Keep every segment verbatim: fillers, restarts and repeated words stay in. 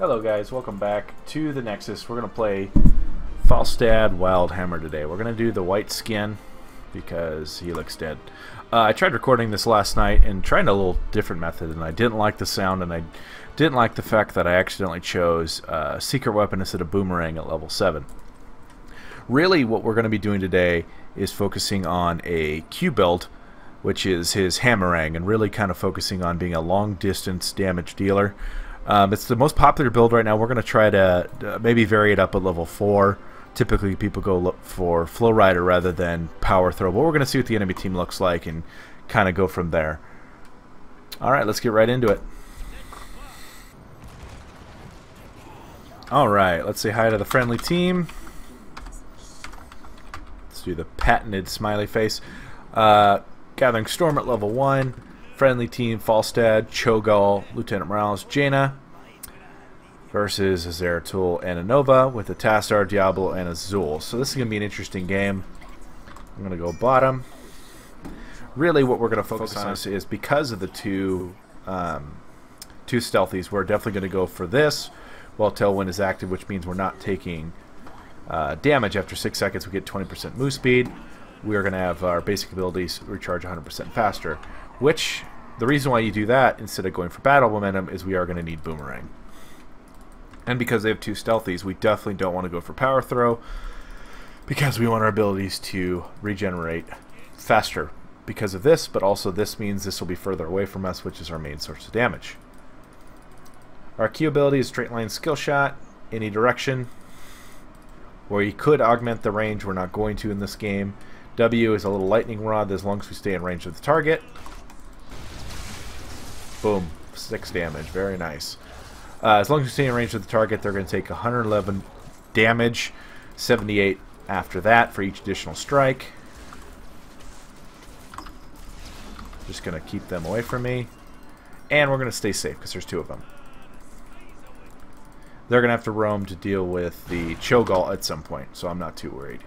Hello guys, welcome back to the Nexus. We're going to play Falstad Wildhammer today. We're going to do the white skin because he looks dead. Uh, I tried recording this last night and tried a little different method, and I didn't like the sound, and I didn't like the fact that I accidentally chose uh, secret weapon instead of boomerang at level seven. Really what we're going to be doing today is focusing on a Q build, which is his hammerang, and really kind of focusing on being a long distance damage dealer. Um, it's the most popular build right now. We're going to try to uh, maybe vary it up at level four. Typically people go look for Flow Rider rather than Power Throw, but we're going to see what the enemy team looks like and kind of go from there. Alright, let's get right into it. Alright, let's say hi to the friendly team. Let's do the patented smiley face. Uh, Gathering Storm at level one. Friendly team, Falstad, Cho'gall, Lieutenant Morales, Jaina versus Zeratul and Inova with a Tassar, Diablo, and Azul. So this is going to be an interesting game. I'm going to go bottom. Really what we're going to focus, focus on is, because of the two, um, two stealthies, we're definitely going to go for this while Tailwind is active, which means we're not taking uh, damage. After six seconds we get twenty percent move speed. We are going to have our basic abilities recharge one hundred percent faster, which the reason why you do that instead of going for battle momentum is we are going to need boomerang. And because they have two stealthies, we definitely don't want to go for Power Throw because we want our abilities to regenerate faster because of this, but also this means this will be further away from us, which is our main source of damage. Our Q ability is straight line skill shot, any direction, where you could augment the range. We're not going to in this game. W is a little lightning rod as long as we stay in range of the target. Boom, six damage, very nice. Uh, as long as you stay in range of the target, they're going to take one hundred eleven damage, seventy-eight after that for each additional strike. Just going to keep them away from me. And we're going to stay safe because there's two of them. They're going to have to roam to deal with the Cho'gall at some point, so I'm not too worried.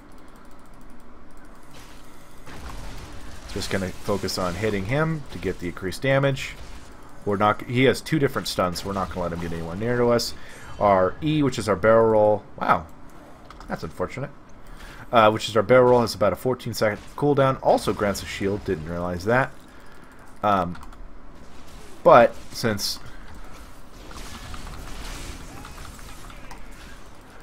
Just going to focus on hitting him to get the increased damage. We're not. He has two different stuns, so we're not going to let him get anyone near to us. Our E, which is our barrel roll. Wow, that's unfortunate. Uh, which is our barrel roll, has about a fourteen second cooldown. Also grants a shield, didn't realize that. Um, but since...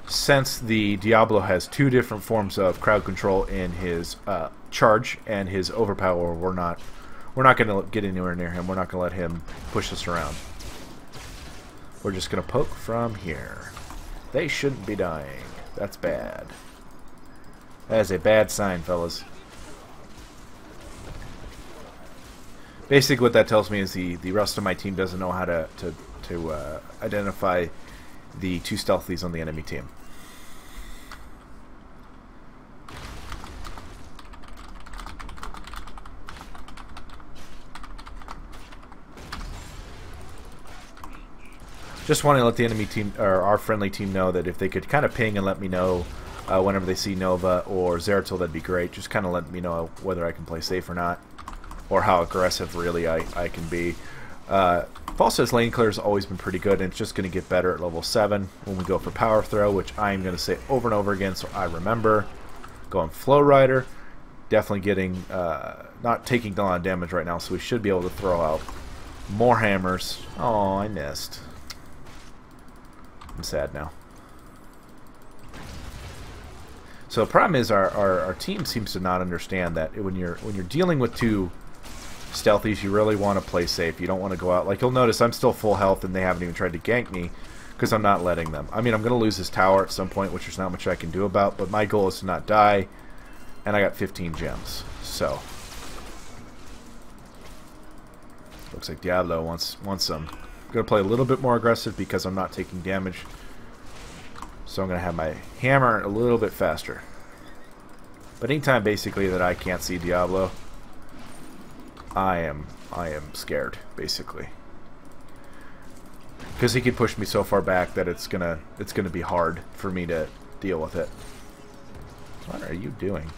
Since the Diablo has two different forms of crowd control in his uh, charge and his overpower, we're not... We're not going to get anywhere near him. We're not going to let him push us around. We're just going to poke from here. They shouldn't be dying. That's bad. That is a bad sign, fellas. Basically what that tells me is the, the rest of my team doesn't know how to, to, to uh, identify the two stealthies on the enemy team. Just want to let the enemy team, or our friendly team, know that if they could kind of ping and let me know uh, whenever they see Nova or Zeratul, that'd be great. Just kind of let me know whether I can play safe or not, or how aggressive really I, I can be. Uh, Falstad's lane clear has always been pretty good, and it's just going to get better at level seven when we go for Power Throw, which I'm going to say over and over again so I remember. Going Flow Rider, definitely getting, uh, not taking a lot of damage right now, so we should be able to throw out more hammers. Oh, I missed. I'm sad now. So the problem is our, our, our team seems to not understand that when you're when you're dealing with two stealthies, you really want to play safe. You don't want to go out. Like, you'll notice I'm still full health and they haven't even tried to gank me because I'm not letting them. I mean, I'm going to lose this tower at some point, which there's not much I can do about, but my goal is to not die, and I got fifteen gems. So looks like Diablo wants, wants some. I'm going to play a little bit more aggressive because I'm not taking damage. So I'm going to have my hammer a little bit faster. But anytime basically that I can't see Diablo, I am I am scared, basically. Because he could push me so far back that it's going to it's going to be hard for me to deal with it. What are you doing?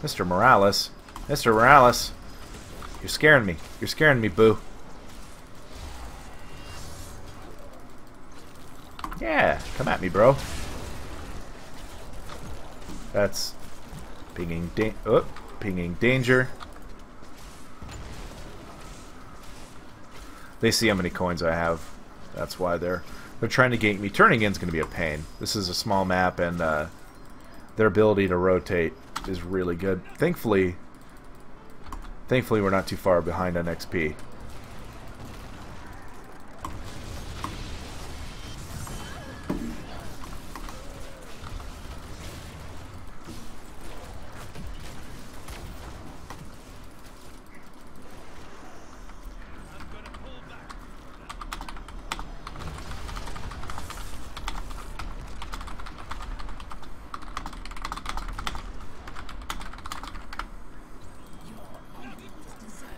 Mister Morales, Mister Morales, you're scaring me. You're scaring me, boo. Yeah, come at me, bro. That's pinging da- oh, pinging danger. They see how many coins I have. That's why they're they're trying to gank me. Turning in's going to be a pain. This is a small map, and uh, their ability to rotate is really good. Thankfully, thankfully we're not too far behind on X P.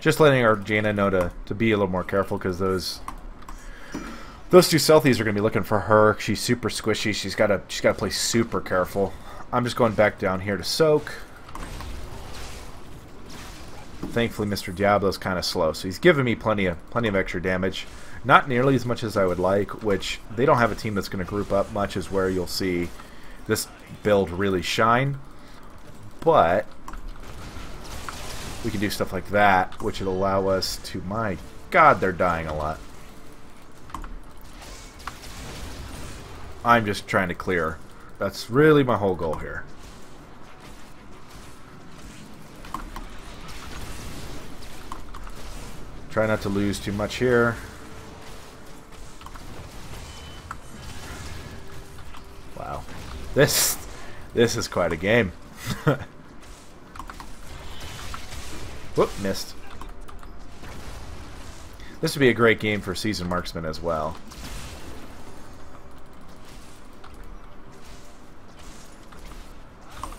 Just letting our Jaina know to, to be a little more careful, because those those two Selthies are gonna be looking for her. She's super squishy. She's gotta she's gotta play super careful. I'm just going back down here to soak. Thankfully, Mister Diablo's kind of slow, so he's giving me plenty of plenty of extra damage. Not nearly as much as I would like. Which they don't have a team that's gonna group up much, is where you'll see this build really shine. But we can do stuff like that, which will allow us to... My God, they're dying a lot. I'm just trying to clear. That's really my whole goal here. Try not to lose too much here. Wow. This, this is quite a game. Whoop, missed. This would be a great game for Seasoned Marksman as well.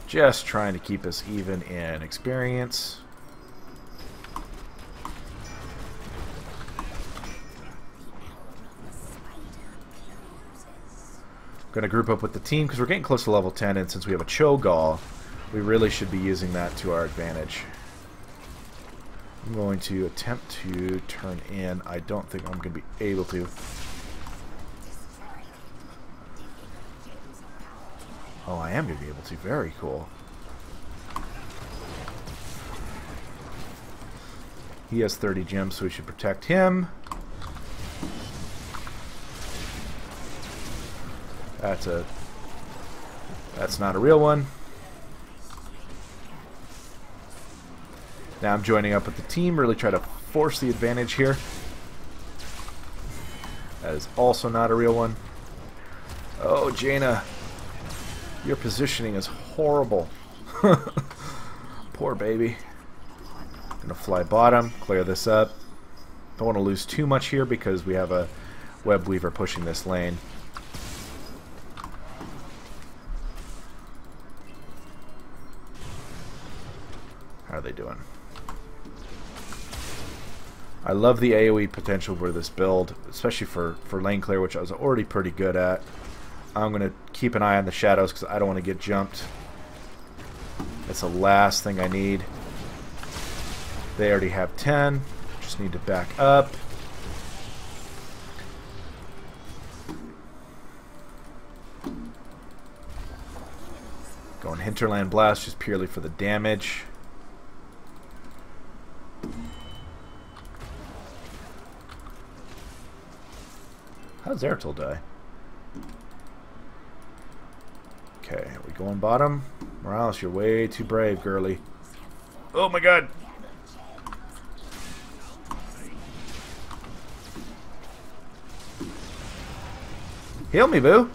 Just trying to keep us even in experience. Going to group up with the team because we're getting close to level ten, and since we have a Cho'gall, we really should be using that to our advantage. I'm going to attempt to turn in. I don't think I'm going to be able to. Oh, I am going to be able to. Very cool. He has thirty gems, so we should protect him. That's a... That's not a real one. Now I'm joining up with the team, really try to force the advantage here. That is also not a real one. Oh, Jaina, your positioning is horrible. Poor baby. Gonna fly bottom, clear this up. Don't want to lose too much here because we have a web weaver pushing this lane. How are they doing? I love the AoE potential for this build, especially for, for lane clear, which I was already pretty good at. I'm going to keep an eye on the shadows because I don't want to get jumped. That's the last thing I need. They already have ten. Just need to back up. Going Hinterland Blast just purely for the damage. How does Zeratul die? Okay, are we going bottom? Morales, you're way too brave, girly. Oh my God! Heal me, boo!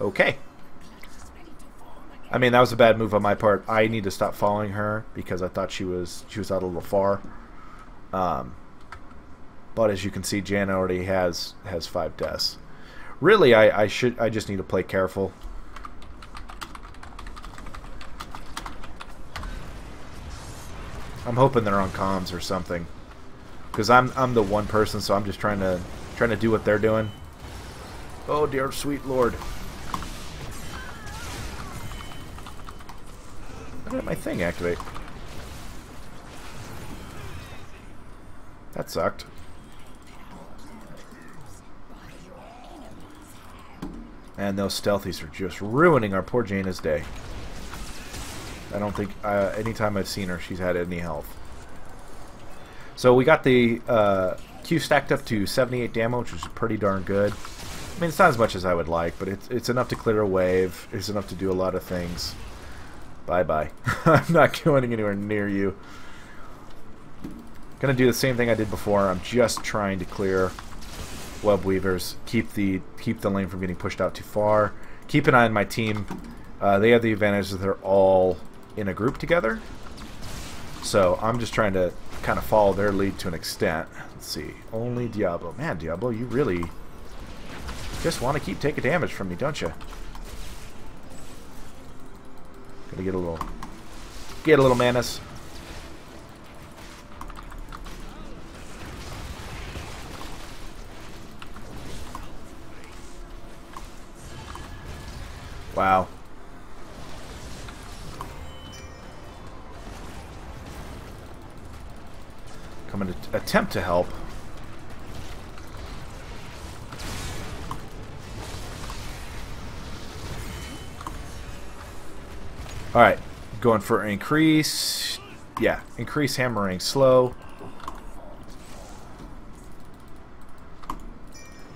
Okay. I mean, that was a bad move on my part. I need to stop following her because I thought she was she was out a little far. Um, but as you can see, Jan already has has five deaths. Really, I, I should I just need to play careful. I'm hoping they're on comms or something, because I'm I'm the one person, so I'm just trying to trying to do what they're doing. Oh dear, sweet Lord! How did my thing activate? That sucked. And those stealthies are just ruining our poor Jaina's day. I don't think uh, any time I've seen her, she's had any health. So we got the uh, Q stacked up to seventy-eight damage, which is pretty darn good. I mean, it's not as much as I would like, but it's, it's enough to clear a wave. It's enough to do a lot of things. Bye-bye. I'm not going anywhere near you. Gonna do the same thing I did before. I'm just trying to clear web weavers. Keep the, keep the lane from getting pushed out too far. Keep an eye on my team. Uh, they have the advantage that they're all in a group together. So I'm just trying to kind of follow their lead to an extent. Let's see. Only Diablo. Man, Diablo, you really just want to keep taking damage from me, don't you? Gonna get a little, get a little manas. Wow. Come and attempt to help. Alright, going for increase. Yeah, increase hammering slow.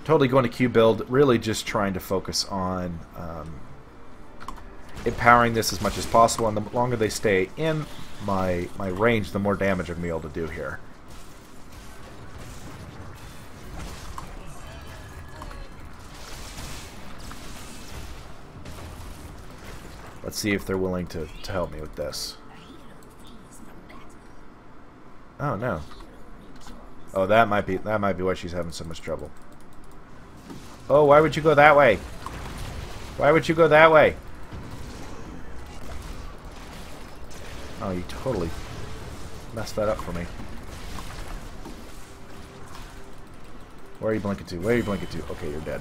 Totally going to Q build, really just trying to focus on um, empowering this as much as possible, and the longer they stay in my my range, the more damage I'm gonna be able to do here. Let's see if they're willing to, to help me with this. Oh no. Oh, that might be that might be why she's having so much trouble. Oh, why would you go that way? Why would you go that way? Oh, you totally messed that up for me. Where are you blinking to? Where are you blinking to? Okay, you're dead.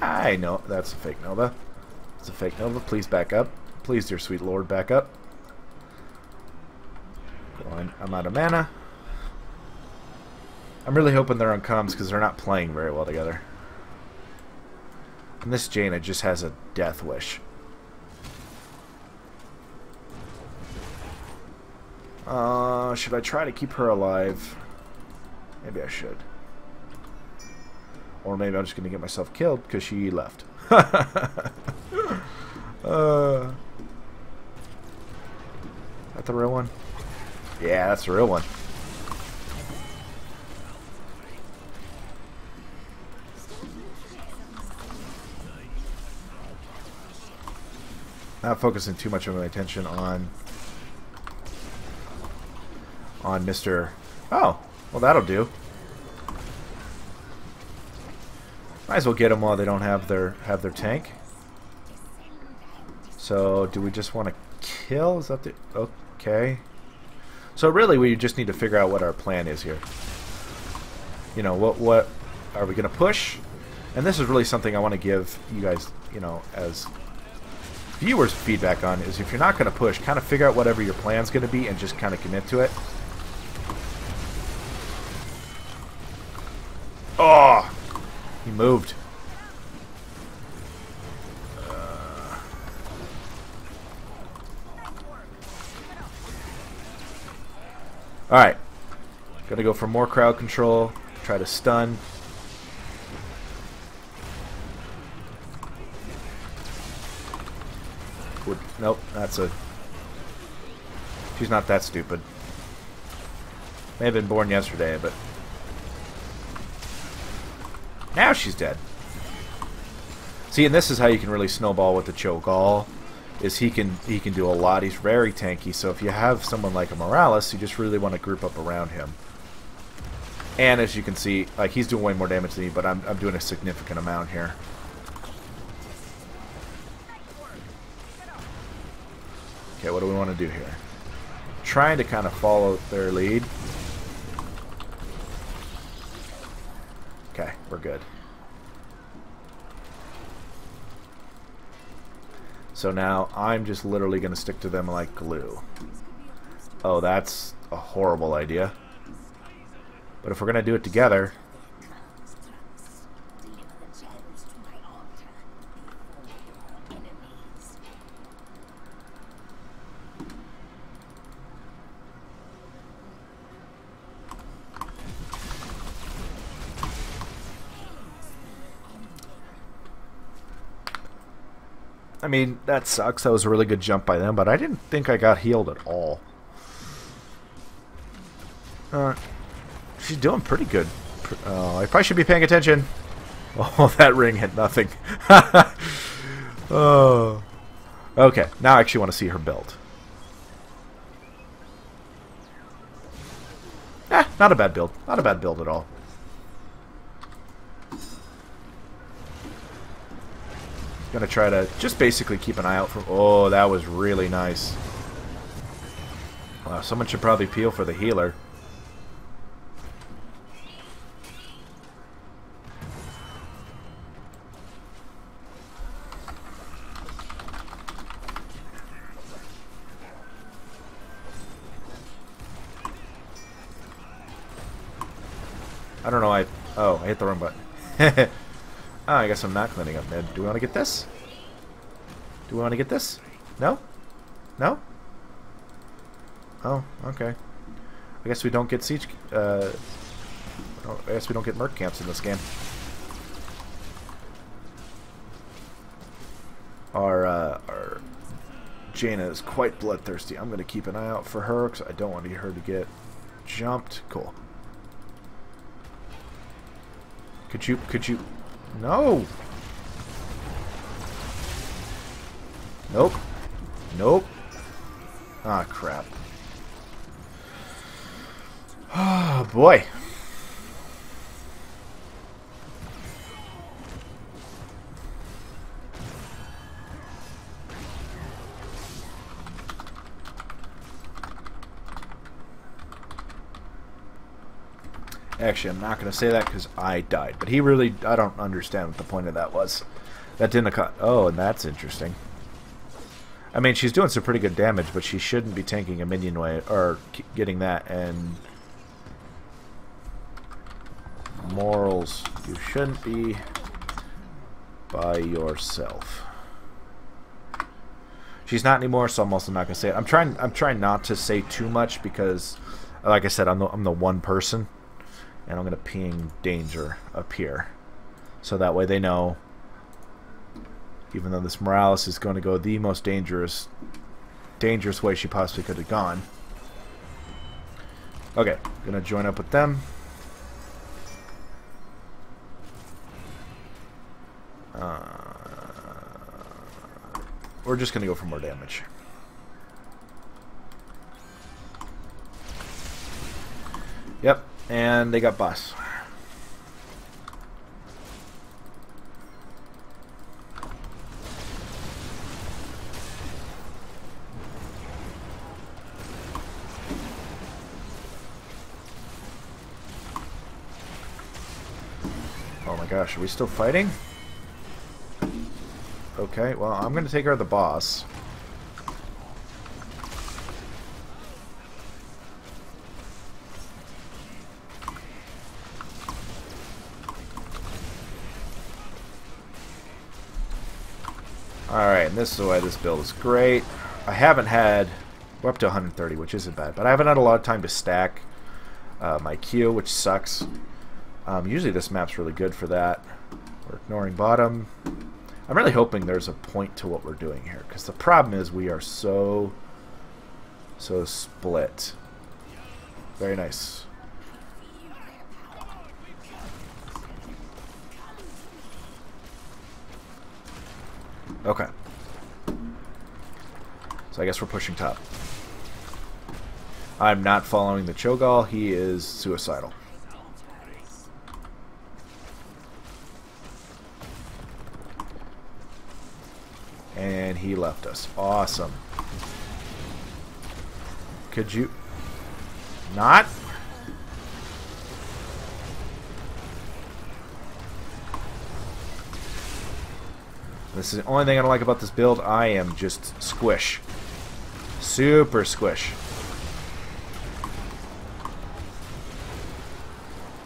I know. That's a fake Nova. It's a fake Nova. Please back up. Please, dear sweet lord, back up. Go on. I'm out of mana. I'm really hoping they're on comms because they're not playing very well together. And this Jaina just has a death wish. Uh, should I try to keep her alive? Maybe I should. Or maybe I'm just going to get myself killed because she left. uh, that the real one? Yeah, that's the real one. Not focusing too much of my attention on on Mister Oh, well that'll do. Might as well get them while they don't have their have their tank. So do we just want to kill? Is that the okay? So really, we just need to figure out what our plan is here. You know, what what are we gonna push? And this is really something I want to give you guys, you know, as viewers feedback on, is if you're not gonna push, kind of figure out whatever your plan's gonna be and just kind of commit to it. Oh, he moved. Uh, all right, gonna go for more crowd control. Try to stun. Would, nope, that's a. She's not that stupid. May have been born yesterday, but. Now she's dead. See, and this is how you can really snowball with the Cho'gall, is he can he can do a lot. He's very tanky, so if you have someone like a Morales, you just really want to group up around him. And as you can see, like he's doing way more damage than me, but I'm I'm doing a significant amount here. Okay, what do we want to do here? Trying to kind of follow their lead. Okay, we're good. So now I'm just literally going to stick to them like glue. Oh, that's a horrible idea. But if we're going to do it together, I mean, that sucks. That was a really good jump by them, but I didn't think I got healed at all. Uh, she's doing pretty good. Oh, I probably should be paying attention. Oh, that ring hit nothing. Oh. Okay, now I actually want to see her build. Eh, not a bad build. Not a bad build at all. Gonna try to just basically keep an eye out for... Oh, that was really nice. Wow, someone should probably peel for the healer. I don't know, I... Oh, I hit the wrong button. Heh. Oh, I guess I'm not cleaning up mid. Do we want to get this? Do we want to get this? No? No? Oh, okay. I guess we don't get siege... Uh, I guess we don't get merc camps in this game. Our, uh, our... Jaina is quite bloodthirsty. I'm going to keep an eye out for her, because I don't want her to get jumped. Cool. Could you... Could you... No! Nope. Nope. Ah, crap. Oh, boy. Actually, I'm not going to say that because I died. But he really... I don't understand what the point of that was. That didn't... Oh, and that's interesting. I mean, she's doing some pretty good damage, but she shouldn't be tanking a minion wave... Or getting that and... Morals. You shouldn't be by yourself. She's not anymore, so I'm also not going to say it. I'm trying, I'm trying not to say too much because... Like I said, I'm the, I'm the one person. And I'm going to ping danger up here. So that way they know, even though this Morales is going to go the most dangerous dangerous way she possibly could have gone. Okay, going to join up with them. Uh, we're just going to go for more damage. Yep. And they got boss. Oh my gosh, are we still fighting? Okay, well, I'm going to take care of the boss. Alright, and this is why this build is great. I haven't had... We're up to one hundred thirty, which isn't bad. But I haven't had a lot of time to stack uh, my Q, which sucks. Um, usually this map's really good for that. We're ignoring bottom. I'm really hoping there's a point to what we're doing here. Because the problem is we are so... So split. Very nice. Okay. So I guess we're pushing top. I'm not following the Cho'gall. He is suicidal. And he left us. Awesome. Could you... Not? This is the only thing I don't like about this build. I am just squish. Super squish. I'm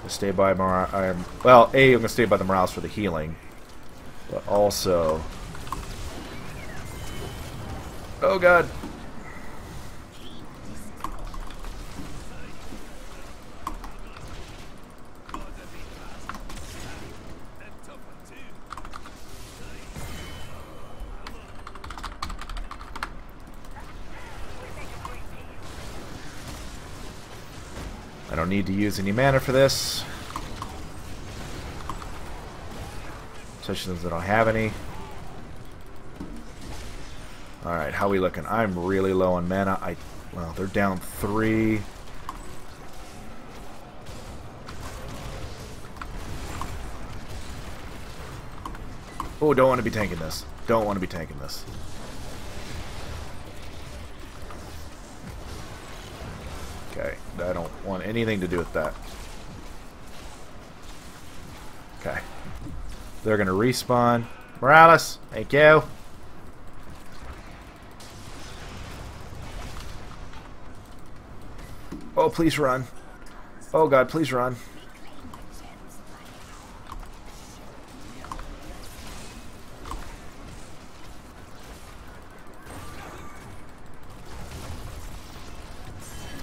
gonna stay by Morales. Well, A, I'm going to stay by the Morales for the healing. But also... Oh, God. don't need to use any mana for this. Especially since I don't have any. Alright, how we looking? I'm really low on mana. I well, they're down three. Oh, don't want to be tanking this. Don't want to be tanking this. Okay, I don't want anything to do with that. Okay. They're going to respawn. Morales, thank you. Oh, please run. Oh, God, please run.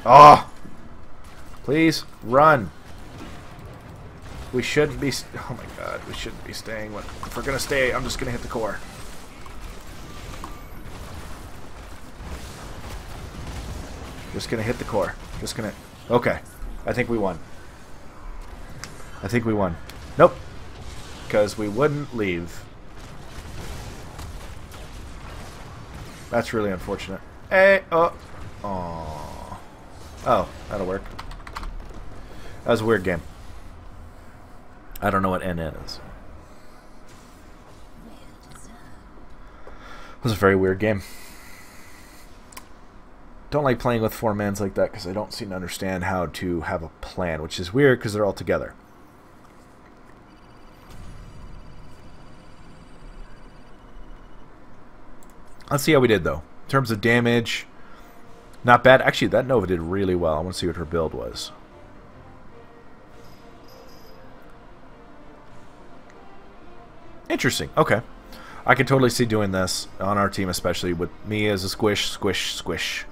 Oh! Please, run! We shouldn't be... St oh my god, we shouldn't be staying. If we're gonna stay, I'm just gonna hit the core. Just gonna hit the core. Just gonna... Okay. I think we won. I think we won. Nope. Because we wouldn't leave. That's really unfortunate. Hey! Oh! Aww. Oh, that'll work. That was a weird game. I don't know what N is. It was a very weird game. Don't like playing with four mans like that because I don't seem to understand how to have a plan, which is weird because they're all together. Let's see how we did, though. In terms of damage... Not bad. Actually, that Nova did really well. I want to see what her build was. Interesting. Okay. I could totally see doing this on our team, especially with me as a squish, squish, squish.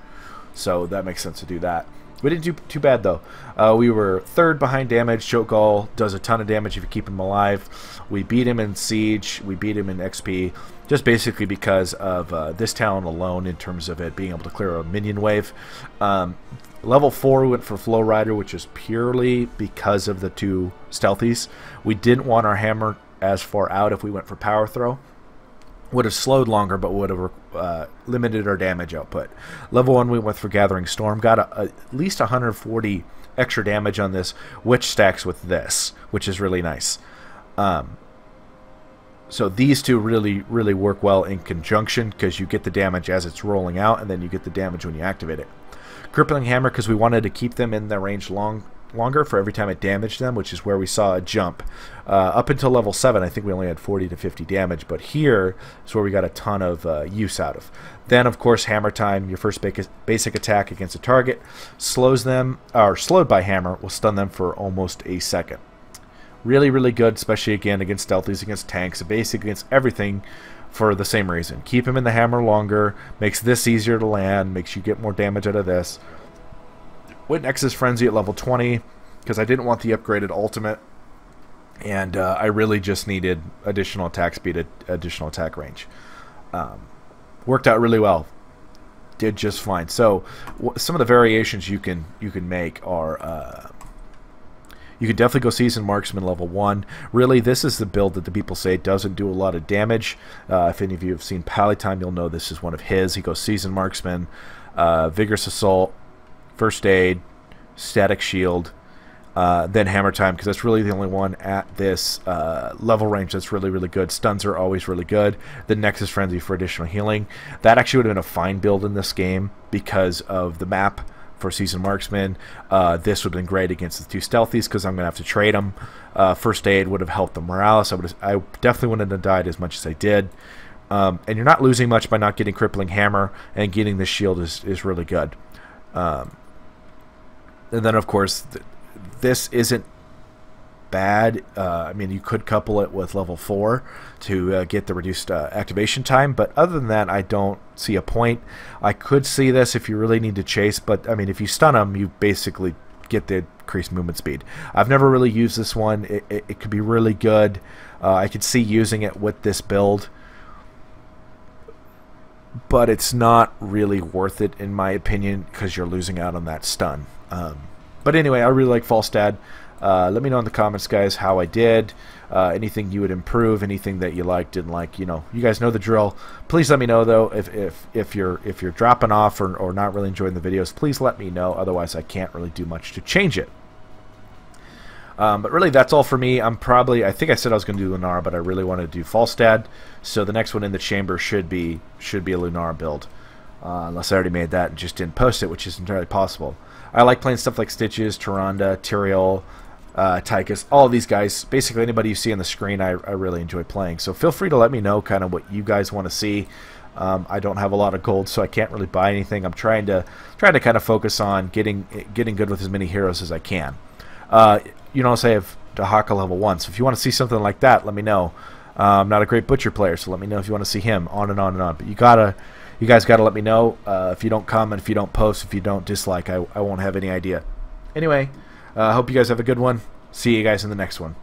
So that makes sense to do that. We didn't do too bad, though. Uh, we were third behind damage. Cho'gall does a ton of damage if you keep him alive. We beat him in Siege. We beat him in X P. Just basically because of uh, this talent alone in terms of it being able to clear a minion wave. Um, level four went for Flow Rider, which is purely because of the two stealthies. We didn't want our hammer as far out if we went for Power Throw. Would have slowed longer, but would have uh, limited our damage output. Level one we went for Gathering Storm. Got a, a, at least one hundred forty extra damage on this, which stacks with this, which is really nice. Um, so these two really, really work well in conjunction because you get the damage as it's rolling out, and then you get the damage when you activate it. Crippling Hammer because we wanted to keep them in their range long, longer for every time it damaged them, which is where we saw a jump. Uh, up until level seven, I think we only had forty to fifty damage, but here is where we got a ton of uh, use out of. Then, of course, Hammer Time, your first basic attack against a target, slows them, or slowed by Hammer, will stun them for almost a second. Really, really good, especially, again, against stealthies, against tanks, basically against everything for the same reason. Keep him in the hammer longer, makes this easier to land, makes you get more damage out of this. Went Nexus Frenzy at level twenty because I didn't want the upgraded ultimate and uh, I really just needed additional attack speed, additional attack range. Um, worked out really well. Did just fine. So w some of the variations you can you can make are uh, you could definitely go Seasoned Marksman level one. Really, this is the build that the people say doesn't do a lot of damage. Uh, if any of you have seen Pally Time, you'll know this is one of his. He goes Seasoned Marksman, uh, Vigorous Assault, First Aid, Static Shield, uh, then Hammer Time, because that's really the only one at this uh, level range that's really, really good. Stuns are always really good. The Nexus Frenzy for additional healing. That actually would have been a fine build in this game because of the map for Seasoned Marksman. Uh, this would have been great against the two Stealthies because I'm going to have to trade them. Uh, First Aid would have helped the Morales. I, I definitely wouldn't have died as much as I did. Um, and you're not losing much by not getting Crippling Hammer, and getting the shield is, is really good. Um, And then, of course, th this isn't bad. Uh, I mean, you could couple it with level four to uh, get the reduced uh, activation time. But other than that, I don't see a point. I could see this if you really need to chase. But, I mean, if you stun them, you basically get the increased movement speed. I've never really used this one. It, it, it could be really good. Uh, I could see using it with this build. But it's not really worth it, in my opinion, because you're losing out on that stun. Um, But anyway, I really like Falstad. Uh, let me know in the comments, guys, how I did. Uh, anything you would improve, anything that you liked, didn't like. You know, you guys know the drill. Please let me know though if if if you're if you're dropping off or or not really enjoying the videos. Please let me know. Otherwise, I can't really do much to change it. Um, but really, that's all for me. I'm probably I think I said I was going to do Lunara, but I really want to do Falstad. So the next one in the chamber should be should be a Lunara build, uh, unless I already made that and just didn't post it, which is entirely possible. I like playing stuff like Stitches, Tyrande, Tyrael, uh, Tychus, all of these guys. Basically, anybody you see on the screen, I, I really enjoy playing. So feel free to let me know kind of what you guys want to see. Um, I don't have a lot of gold, so I can't really buy anything. I'm trying to trying to kind of focus on getting getting good with as many heroes as I can. Uh, you know, say I have the Haka level one, so if you want to see something like that, let me know. Uh, I'm not a great Butcher player, so let me know if you want to see him. On and on and on. But you gotta, you guys gotta let me know. Uh, if you don't comment, if you don't post, if you don't dislike, I I won't have any idea. Anyway, I uh, hope you guys have a good one. See you guys in the next one.